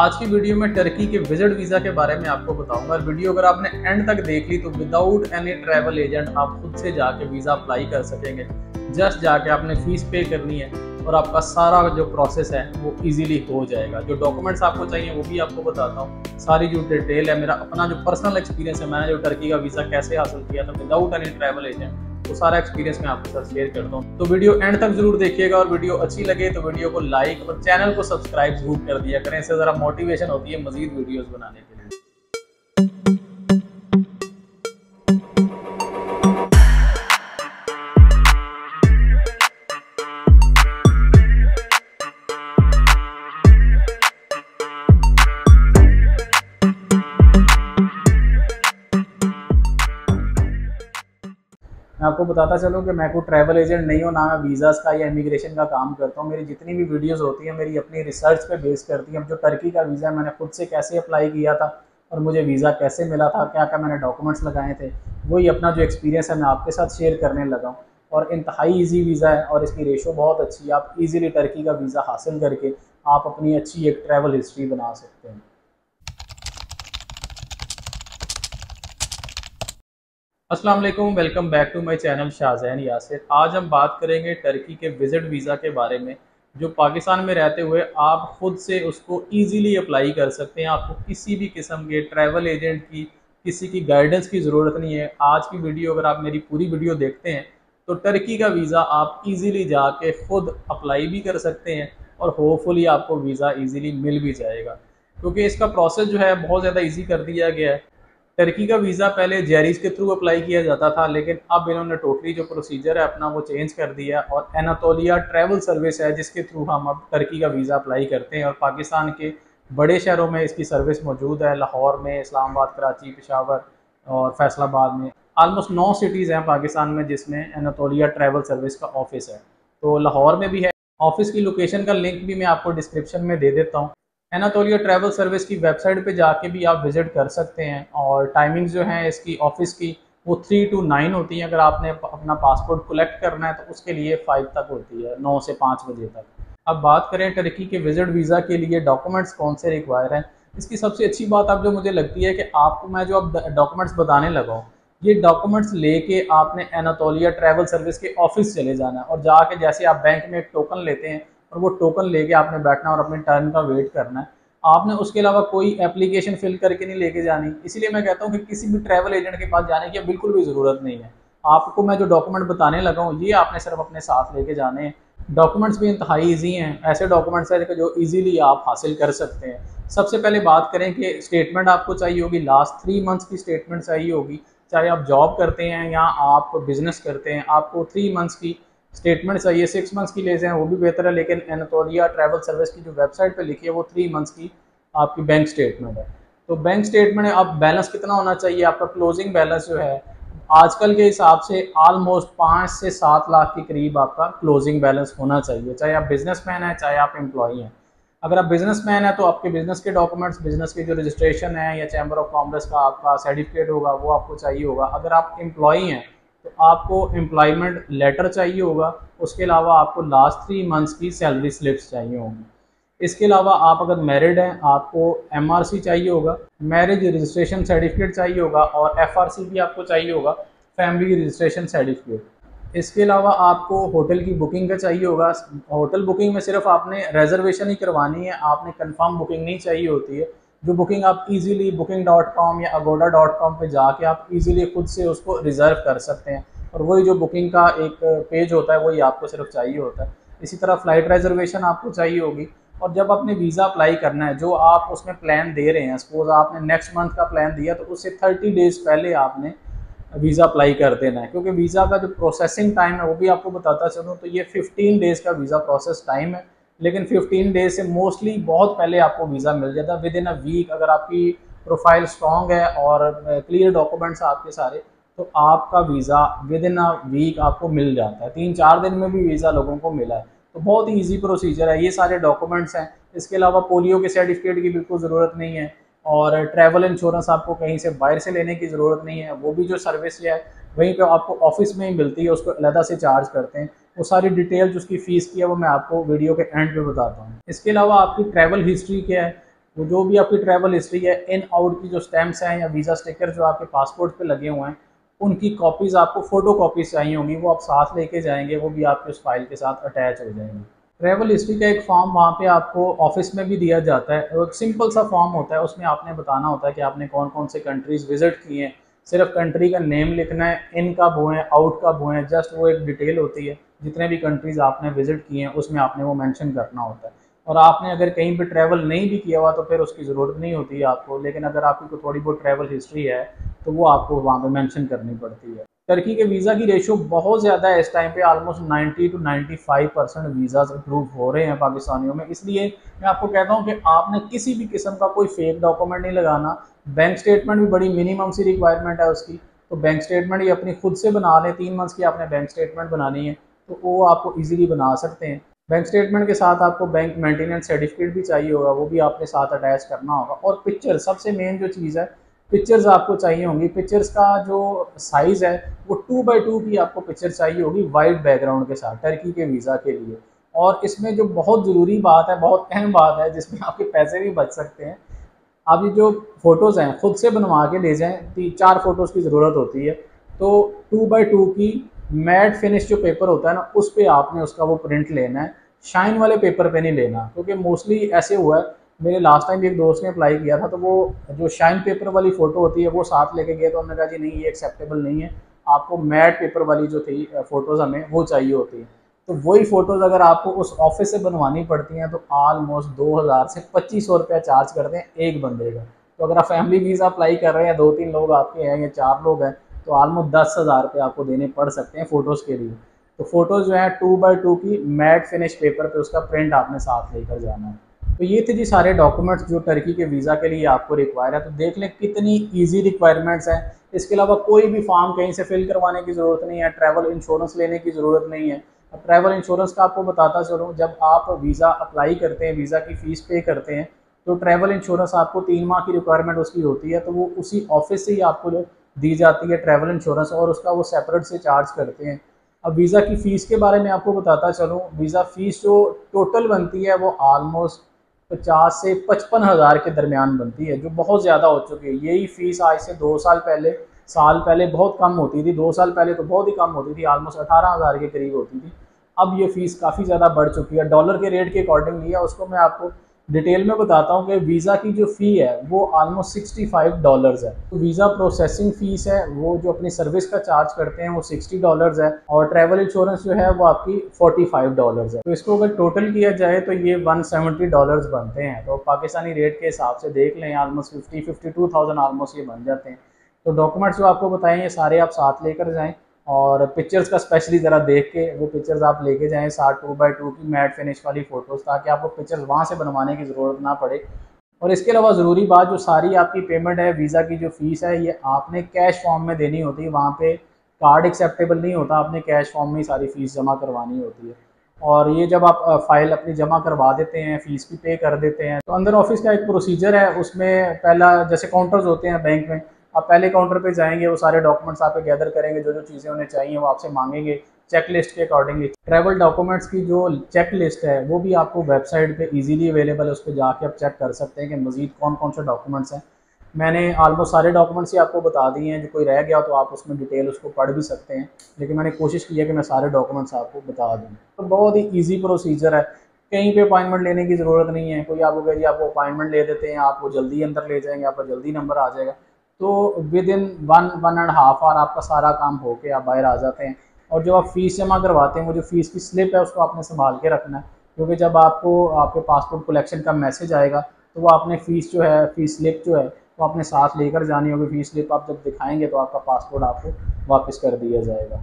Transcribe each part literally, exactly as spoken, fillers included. आज की वीडियो में टर्की के विजिट वीज़ा के बारे में आपको बताऊंगा। और वीडियो अगर आपने एंड तक देख ली तो विदाउट एनी ट्रैवल एजेंट आप खुद से जाके वीज़ा अप्लाई कर सकेंगे। जस्ट जाके आपने फ़ीस पे करनी है और आपका सारा जो प्रोसेस है वो इजीली हो जाएगा। जो डॉक्यूमेंट्स आपको चाहिए वो भी आपको बताता हूँ, सारी जो डिटेल है। मेरा अपना जो पर्सनल एक्सपीरियंस है, मैंने जो टर्की का वीज़ा कैसे हासिल किया था विदाउट एनी ट्रैवल एजेंट, तो सारा एक्सपीरियंस मैं आपके साथ शेयर करता हूँ। तो वीडियो एंड तक जरूर देखिएगा और वीडियो अच्छी लगे तो वीडियो को लाइक और चैनल को सब्सक्राइब जरूर कर दिया करें। इससे ज़रा मोटिवेशन होती है मजीद वीडियोस बनाने के लिए। मैं आपको बताता चलूँ कि मैं कोई ट्रैवल एजेंट नहीं हूँ, ना मैं वीज़ाज़ का या इमिग्रेशन का काम करता हूँ। मेरी जितनी भी वीडियोस होती हैं मेरी अपनी रिसर्च पे बेस करती है। जो टर्की का वीज़ा मैंने खुद से कैसे अप्लाई किया था और मुझे वीज़ा कैसे मिला था, क्या क्या मैंने डॉक्यूमेंट्स लगाए थे, वही अपना जो एक्सपीरियंस है मैं आपके साथ शेयर करने लगा हूँ। और इंतहाई ईजी वीज़ा है और इसकी रेशो बहुत अच्छी है। आप ईज़िली टर्की का वीज़ा हासिल करके आप अपनी अच्छी एक ट्रैवल हिस्ट्री बना सकते हैं। अस्सलाम वालेकुम, welcome back to my channel Shahzain Yasir. आज हम बात करेंगे टर्की के विज़िट वीज़ा के बारे में, जो पाकिस्तान में रहते हुए आप ख़ुद से उसको ईज़िली अप्लाई कर सकते हैं। आपको किसी भी किस्म के ट्रैवल एजेंट की, किसी की गाइडेंस की ज़रूरत नहीं है। आज की वीडियो अगर आप मेरी पूरी वीडियो देखते हैं तो टर्की का वीज़ा आप ईज़िली जाके ख़ुद अप्लाई भी कर सकते हैं और होपफुली आपको वीज़ा ईज़िली मिल भी जाएगा, क्योंकि इसका प्रोसेस जो है बहुत ज़्यादा ईजी कर दिया गया है। टर्की का वीज़ा पहले जेरीज के थ्रू अप्लाई किया जाता था, लेकिन अब इन्होंने टोटली जो प्रोसीजर है अपना वो चेंज कर दिया और एनाटोलिया ट्रैवल सर्विस है जिसके थ्रू हम अब टर्की का वीज़ा अप्लाई करते हैं। और पाकिस्तान के बड़े शहरों में इसकी सर्विस मौजूद है, लाहौर में, इस्लामाबाद, कराची, पेशावर और फैसलाबाद में। आलमोस्ट नौ सिटीज़ हैं पाकिस्तान में जिसमें एनाटोलिया ट्रैवल सर्विस का ऑफिस है। तो लाहौर में भी है ऑफिस। की लोकेशन का लिंक भी मैं आपको डिस्क्रिप्शन में दे देता हूँ। एनाटोलिया ट्रैवल सर्विस की वेबसाइट पे जाके भी आप विज़िट कर सकते हैं। और टाइमिंग्स जो हैं इसकी ऑफिस की वो थ्री टू नाइन होती हैं। अगर आपने अपना पासपोर्ट कलेक्ट करना है तो उसके लिए फाइव तक होती है, नौ से पाँच बजे तक। अब बात करें टर्की के विज़िट वीज़ा के लिए डॉक्यूमेंट्स कौन से रिक्वायर हैं। इसकी सबसे अच्छी बात आप जो मुझे लगती है कि आपको मैं जो अब डॉक्यूमेंट्स बताने लगा हूँ, ये डॉक्यूमेंट्स लेके आपने एनाटोलिया ट्रैवल सर्विस के ऑफिस चले जाना है। और जाके जैसे आप बैंक में एक टोकन लेते हैं और वो टोकन लेके आपने बैठना और अपने टर्न का वेट करना है। आपने उसके अलावा कोई एप्लीकेशन फिल करके नहीं लेके जानी। इसलिए मैं कहता हूँ कि किसी भी ट्रैवल एजेंट के पास जाने की बिल्कुल भी ज़रूरत नहीं है। आपको मैं जो डॉक्यूमेंट बताने लगा हूँ ये आपने सिर्फ अपने साथ लेके जाने हैं। डॉक्यूमेंट्स भी इंतहाई ईजी हैं, ऐसे डॉक्यूमेंट्स हैं जो ईजीली आप हासिल कर सकते हैं। सबसे पहले बात करें कि स्टेटमेंट आपको चाहिए होगी, लास्ट थ्री मंथ्स की स्टेटमेंट चाहिए होगी। चाहे आप जॉब करते हैं या आप बिजनेस करते हैं, आपको थ्री मंथ्स की स्टेटमेंट चाहिए। सिक्स मंथ्स की ले जाएँ वो भी बेहतर है, लेकिन एनाटोलिया ट्रैवल सर्विस की जो वेबसाइट पे लिखी है वो थ्री मंथ्स की आपकी बैंक स्टेटमेंट है। तो बैंक स्टेटमेंट है, आप बैलेंस कितना होना चाहिए, आपका क्लोजिंग बैलेंस जो है आजकल के हिसाब से आलमोस्ट पाँच से सात लाख के करीब आपका क्लोजिंग बैलेंस होना चाहिए। चाहे आप बिजनेसमैन हैं चाहे आप एम्प्लॉई हैं। अगर आप बिजनेसमैन हैं तो आपके बिजनेस के डॉक्यूमेंट्स, बिजनेस के जो रजिस्ट्रेशन है या चैम्बर ऑफ कॉमर्स का आपका सर्टिफिकेट होगा वो आपको चाहिए होगा। अगर आप एम्प्लॉई हैं तो आपको एम्प्लॉयमेंट लेटर चाहिए होगा। उसके अलावा आपको लास्ट थ्री मंथ्स की सैलरी स्लिप्स चाहिए होंगी। इसके अलावा आप अगर मैरिड हैं आपको एमआरसी चाहिए होगा, मैरिज रजिस्ट्रेशन सर्टिफिकेट चाहिए होगा और एफआरसी भी आपको चाहिए होगा, फैमिली रजिस्ट्रेशन सर्टिफिकेट। इसके अलावा आपको होटल की बुकिंग का चाहिए होगा। होटल बुकिंग में सिर्फ आपने रिजर्वेशन ही करवानी है, आपने कन्फर्म बुकिंग नहीं चाहिए होती है। जो बुकिंग आप इजीली बुकिंग डॉट कॉम या अगोडा डॉट कॉम पर जाके आप इजीली खुद से उसको रिज़र्व कर सकते हैं और वही जो बुकिंग का एक पेज होता है वही आपको सिर्फ चाहिए होता है। इसी तरह फ़्लाइट रिजर्वेशन आपको चाहिए होगी। और जब आपने वीज़ा अप्लाई करना है, जो आप उसमें प्लान दे रहे हैं, सपोज़ आपने नेक्स्ट मंथ का प्लान दिया तो उससे थर्टी डेज़ पहले आपने वीज़ा अप्लाई कर देना है, क्योंकि वीज़ा का जो प्रोसेसिंग टाइम है वो भी आपको बताता चलूँ तो ये फिफ्टीन डेज़ का वीज़ा प्रोसेस टाइम है। लेकिन फिफ्टीन डेज से मोस्टली बहुत पहले आपको वीज़ा मिल जाता है, विद इन अ वीक। अगर आपकी प्रोफाइल स्ट्रॉन्ग है और क्लियर डॉक्यूमेंट्स आपके सारे, तो आपका visa within a week आपको मिल जाता है। तीन चार दिन में भी वीज़ा लोगों को मिला है। तो बहुत ही ईजी प्रोसीजर है, ये सारे डॉक्यूमेंट्स हैं। इसके अलावा पोलियो के सर्टिफिकेट की बिल्कुल ज़रूरत नहीं है और ट्रैवल इंश्योरेंस आपको कहीं से बाहर से लेने की ज़रूरत नहीं है। वो भी जो सर्विस है वहीं पर आपको ऑफिस में ही मिलती है, उसको अलहदा से चार्ज करते हैं। वो सारी डिटेल जो उसकी फ़ीस की है वो मैं आपको वीडियो के एंड पे बताता हूँ। इसके अलावा आपकी ट्रैवल हिस्ट्री क्या है, वो जो भी आपकी ट्रैवल हिस्ट्री है, इन आउट की जो स्टैम्प्स हैं या वीज़ा स्टिकर जो आपके पासपोर्ट पे लगे हुए हैं, उनकी कॉपीज़ आपको फ़ोटो कॉपीज़ चाहिए होंगी, वो आप साथ लेके जाएंगे, वो भी आपके उस फाइल के साथ अटैच हो जाएंगी। ट्रैवल हिस्ट्री का एक फॉर्म वहाँ पे आपको ऑफिस में भी दिया जाता है, वो एक सिंपल सा फॉर्म होता है, उसमें आपने बताना होता है कि आपने कौन कौन से कंट्रीज़ विज़िट किए हैं, सिर्फ कंट्री का नेम लिखना है, इन कब हुए हैं, आउट कब हुए हैं, जस्ट वो एक डिटेल होती है, जितने भी कंट्रीज़ आपने विज़िट किए हैं उसमें आपने वो मैंशन करना होता है। और आपने अगर कहीं पे ट्रैवल नहीं भी किया हुआ तो फिर उसकी ज़रूरत नहीं होती है आपको, लेकिन अगर आपकी थोड़ी बहुत ट्रैवल हिस्ट्री है तो वो आपको वहाँ पे मेंशन करनी पड़ती है। टर्की के वीज़ा की रेशो बहुत ज़्यादा है इस टाइम पे, ऑलमोस्ट नब्बे टू पचानवे परसेंट वीज़ाज अप्रूव हो रहे हैं पाकिस्तानियों में। इसलिए मैं आपको कहता हूँ कि आपने किसी भी किस्म का कोई फेक डॉक्यूमेंट नहीं लगाना। बैंक स्टेटमेंट भी बड़ी मिनिमम सी रिक्वायरमेंट है उसकी, तो बैंक स्टेटमेंट ये अपनी खुद से बना लें, तीन मंथ्स की आपने बैंक स्टेटमेंट बनानी है तो वो आपको ईजिली बना सकते हैं। बैंक स्टेटमेंट के साथ आपको बैंक मेंटेनेंस सर्टिफिकेट भी चाहिए होगा, वो भी आपने साथ अटैच करना होगा। और पिक्चर, सबसे मेन जो चीज़ है, पिक्चर्स आपको चाहिए होंगी। पिक्चर्स का जो साइज़ है वो टू बाई टू की आपको पिक्चर चाहिए होगी वाइड बैकग्राउंड के साथ टर्की के वीज़ा के लिए। और इसमें जो बहुत ज़रूरी बात है, बहुत अहम बात है, जिसमें आपके पैसे भी बच सकते हैं, आप ये जो फ़ोटोज़ हैं खुद से बनवा के ले जाएँ, तीन चार फ़ोटोज़ की ज़रूरत होती है, तो टू बाई टू की मैट फिनिश जो पेपर होता है ना, उस पर आपने उसका वो प्रिंट लेना है, शाइन वाले पेपर पे नहीं लेना, क्योंकि मोस्टली ऐसे हुआ है। मेरे लास्ट टाइम एक दोस्त ने अप्लाई किया था तो वो जो शाइन पेपर वाली फ़ोटो होती है वो साथ लेके गए, तो हमने कहा जी नहीं, ये एक्सेप्टेबल नहीं है, आपको मैट पेपर वाली जो थी फ़ोटोज़ हमें वो चाहिए होती है। तो वही फ़ोटोज़ अगर आपको उस ऑफिस से बनवानी पड़ती हैं तो आलमोस्ट दो हज़ार से पच्चीस सौ रुपया चार्ज करते हैं एक बंदे का। तो अगर आप फैमिली वीज़ा अप्लाई कर रहे हैं, दो तीन लोग आपके हैं या चार लोग हैं, तो आलमोस्ट दस हज़ार रुपये आपको देने पड़ सकते हैं फ़ोटोज़ के लिए। तो फ़ोटोज़ जो है टू बाई टू की मैट फिनिश पेपर पे उसका प्रिंट आपने साथ लेकर जाना है। तो ये थे जी सारे डॉक्यूमेंट्स जो टर्की के वीज़ा के लिए आपको रिक्वायर है। तो देख लें कितनी इजी रिक्वायरमेंट्स हैं। इसके अलावा कोई भी फॉर्म कहीं से फिल करवाने की ज़रूरत नहीं है, ट्रैवल इंश्योरेंस लेने की ज़रूरत नहीं है। अब ट्रैवल इंश्योरेंस का आपको बताता चलूँ, जब आप वीज़ा अप्लाई करते हैं, वीज़ा की फ़ीस पे करते हैं, तो ट्रैवल इंश्योरेंस आपको तीन माह की रिक्वायरमेंट उसकी होती है, तो वो उसी ऑफिस से ही आपको दी जाती है ट्रैवल इंश्योरेंस, और उसका वो सेपरेट से चार्ज करते हैं। अब वीज़ा की फ़ीस के बारे में आपको बताता चलूँ, वीज़ा फ़ीस जो टोटल बनती है वो आलमोस्ट पचास से पचपन हज़ार के दरमियान बनती है, जो बहुत ज़्यादा हो चुकी है। यही फ़ीस आज से दो साल पहले साल पहले बहुत कम होती थी, दो साल पहले तो बहुत ही कम होती थी, आलमोस्ट अठारह हज़ार के करीब होती थी। अब ये फ़ीस काफ़ी ज़्यादा बढ़ चुकी है, डॉलर के रेट के अकॉर्डिंगली है। उसको मैं आपको डिटेल में बताता हूँ कि वीज़ा की जो फ़ी है वो आलमोस्ट सिक्सटी फाइव डॉलर्स है। तो वीज़ा प्रोसेसिंग फ़ीस है वो जो अपनी सर्विस का चार्ज करते हैं वो सिक्सटी डॉलर्स है, और ट्रैवल इंश्योरेंस जो है वो आपकी फोर्टी फाइव डॉलर्स है। तो इसको अगर टोटल किया जाए तो ये वन सेवेंटी डॉलर्स बनते हैं। तो पाकिस्तानी रेट के हिसाब से देख लें almost fifty fifty two thousand almost ये बन जाते हैं। तो डॉक्यूमेंट्स जो आपको बताएं ये सारे आप साथ लेकर जाएँ, और पिक्चर्स का स्पेशली ज़रा देख के वो पिक्चर्स आप लेके जाएं साथ, टू बाई टू की मैट फिनिश वाली फ़ोटोज़, ताकि आपको पिक्चर्स वहाँ से बनवाने की ज़रूरत ना पड़े। और इसके अलावा ज़रूरी बात, जो सारी आपकी पेमेंट है, वीज़ा की जो फ़ीस है, ये आपने कैश फॉर्म में देनी होती है, वहाँ पे कार्ड एक्सेप्टेबल नहीं होता, आपने कैश फॉर्म में ही सारी फ़ीस जमा करवानी होती है। और ये जब आप फ़ाइल अपनी जमा करवा देते हैं, फ़ीस भी पे कर देते हैं, तो अंदर ऑफिस का एक प्रोसीजर है, उसमें पहला जैसे काउंटर्स होते हैं बैंक में, आप पहले काउंटर पे जाएंगे, वो सारे डॉक्यूमेंट्स आपके गैदर करेंगे, जो जो चीज़ें उन्हें चाहिए वो आपसे मांगेंगे चेक लिस्ट के अकॉर्डिंगली। ट्रैवल डॉक्यूमेंट्स की जो चेक लिस्ट है वो भी आपको वेबसाइट पे इजीली अवेलेबल है, उस पर जाके आप चेक कर सकते हैं कि मज़ीद कौन कौन से डॉक्यूमेंट्स हैं। मैंने ऑलमोस्ट सारे डॉक्यूमेंट्स ही आपको बता दिए हैं, जो कोई रह गया तो आप उसमें डिटेल उसको पढ़ भी सकते हैं, लेकिन मैंने कोशिश की है कि मैं सारे डॉक्यूमेंट्स आपको बता दूँ। तो बहुत ही ईजी प्रोसीजर है, कहीं पे अपॉइंटमेंट लेने की ज़रूरत नहीं है। कोई आपको कहिए आपको अपॉइंटमेंट ले देते हैं, आपको जल्दी अंदर ले जाएँगे, आपका जल्दी नंबर आ जाएगा, तो within one one and half hour आपका सारा काम होके आप बाहर आ जाते हैं। और जब आप फ़ीस जमा करवाते हैं, वो जो फ़ीस की स्लिप है उसको आपने संभाल के रखना है, क्योंकि जब आपको आपके पासपोर्ट कलेक्शन का मैसेज आएगा तो वो आपने फ़ीस जो है, फ़ीस स्लिप जो है वो आपने साथ लेकर जानी होगी। फ़ीस स्लिप आप जब दिखाएंगे तो आपका पासपोर्ट आपको वापस कर दिया जाएगा।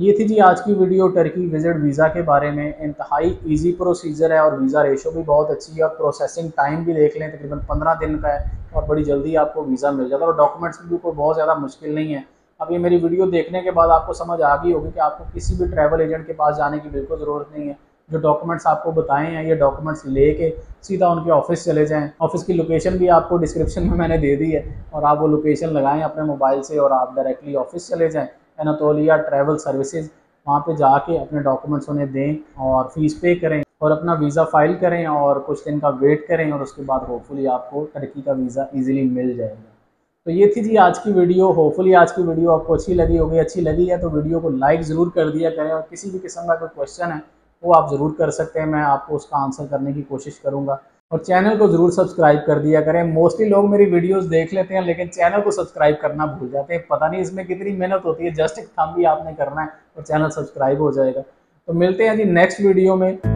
ये थी जी आज की वीडियो टर्की विज़िट वीज़ा के बारे में। इंतहाई ईजी प्रोसीजर है और वीज़ा रेशो भी बहुत अच्छी है, और प्रोसेसिंग टाइम भी देख लें तकरीबन पंद्रह दिन का है, और बड़ी जल्दी आपको वीज़ा मिल जाता है। और डॉक्यूमेंट्स भी कोई बहुत ज़्यादा मुश्किल नहीं है। अब ये मेरी वीडियो देखने के बाद आपको समझ आ गई होगी कि आपको किसी भी ट्रैवल एजेंट के पास जाने की बिल्कुल ज़रूरत नहीं है। जो डॉक्यूमेंट्स आपको बताए हैं, ये डॉक्यूमेंट्स लेके सीधा उनके ऑफिस चले जाएं। ऑफिस की लोकेशन भी आपको डिस्क्रिप्शन में मैंने दे दी है, और आप वो लोकेशन लगाएँ अपने मोबाइल से और आप डायरेक्टली ऑफिस चले जाएँ, एनाटोलिया ट्रैवल सर्विसेज। वहाँ पर जाके अपने डॉक्यूमेंट्स उन्हें दें और फ़ीस पे करें। और अपना वीज़ा फ़ाइल करें और कुछ दिन का वेट करें और उसके बाद होपफुली आपको टर्की का वीज़ा इजीली मिल जाएगा। तो ये थी जी आज की वीडियो। होपफुली आज की वीडियो आपको अच्छी लगी होगी। अच्छी लगी है तो वीडियो को लाइक ज़रूर कर दिया करें और किसी भी किस्म का कोई क्वेश्चन है वो आप ज़रूर कर सकते हैं, मैं आपको उसका आंसर करने की कोशिश करूँगा। और चैनल को ज़रूर सब्सक्राइब कर दिया करें। मोस्टली लोग मेरी वीडियोस देख लेते हैं लेकिन चैनल को सब्सक्राइब करना भूल जाते हैं। पता नहीं इसमें कितनी मेहनत होती है, जस्ट एक थंब भी आपने करना है और चैनल सब्सक्राइब हो जाएगा। तो मिलते हैं जी नेक्स्ट वीडियो में।